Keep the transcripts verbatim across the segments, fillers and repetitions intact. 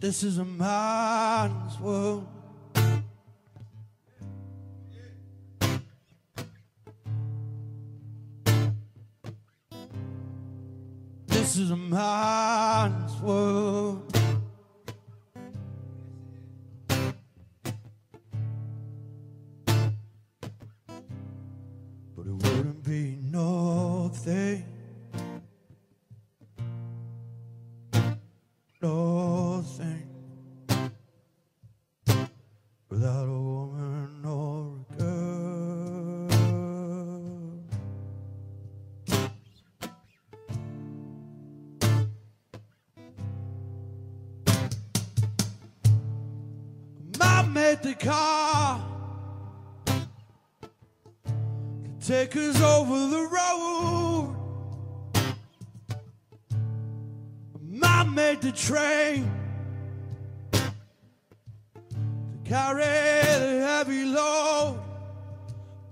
This is a man's world. This is a man's world. But it wouldn't be nothing, nothing, without a woman or a girl. Mom made the car, could take us over the road. Mom made the train, carry the heavy load.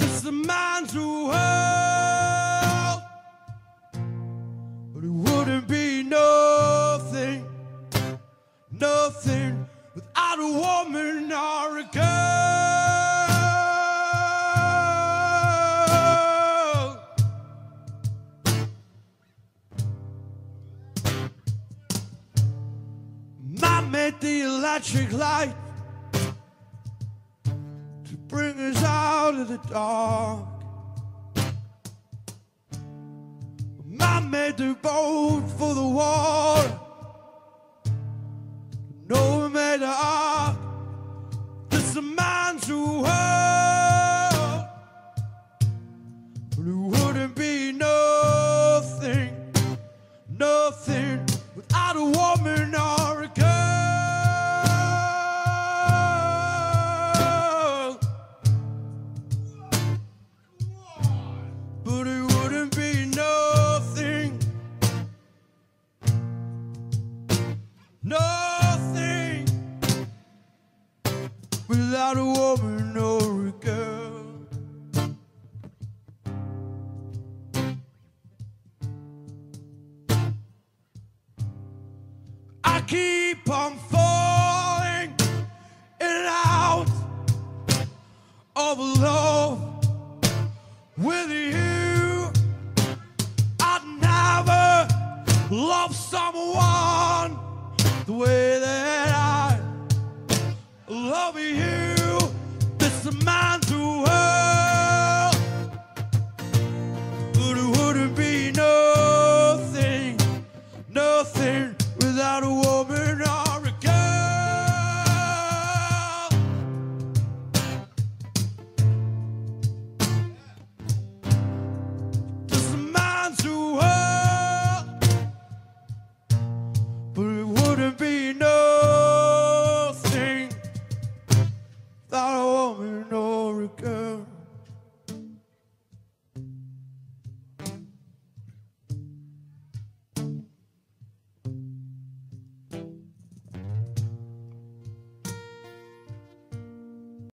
It's the man's world. But it wouldn't be nothing, nothing without a woman or a girl. Mom made the electric light, bring us out of the dark. Mom made the boat for the water, no one made the ark. This is a man's world. But it wouldn't be nothing, nothing without a woman or a girl. Nothing without a woman or a girl. I keep on falling in and out of love with you. I never loved someone the way that